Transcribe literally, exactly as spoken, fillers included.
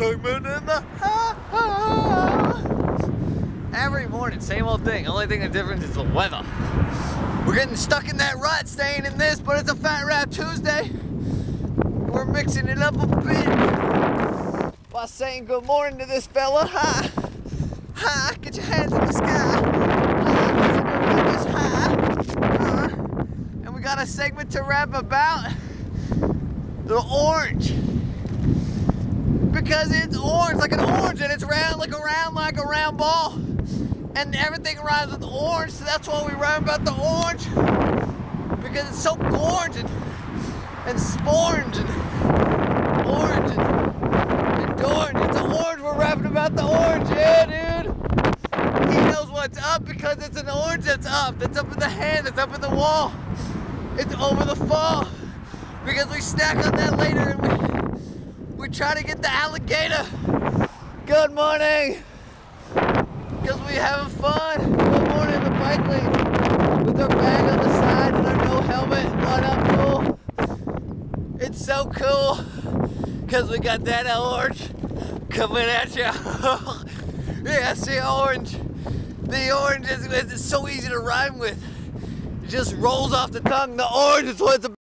Simon in the house. Every morning, same old thing. Only thing that's different is the weather. We're getting stuck in that rut, staying in this, but it's a Fat Wrap Tuesday. We're mixing it up a bit by saying good morning to this fella. Hi, hi, get your hands in the sky. Hi, this high. Uh, and we got a segment to rap about the orange. Because it's orange, like an orange, and it's round like a round, like a round ball. And everything rhymes with orange, so that's why we rhyme about the orange. Because it's so orange and, and sporange and orange and, and orange. It's an orange, we're rapping about the orange, yeah, dude. He knows what's up because it's an orange that's up, that's up in the hand, that's up in the wall. It's over the fall. Because we snack on that later and we We try to get the alligator. Good morning. Because we're having fun. Good morning in the bike lane. With our bag on the side and our no helmet. What up, cool? It's so cool. Because we got that orange coming at you. Yeah, see, orange. The orange is it's so easy to rhyme with. It just rolls off the tongue. The orange is what it's about.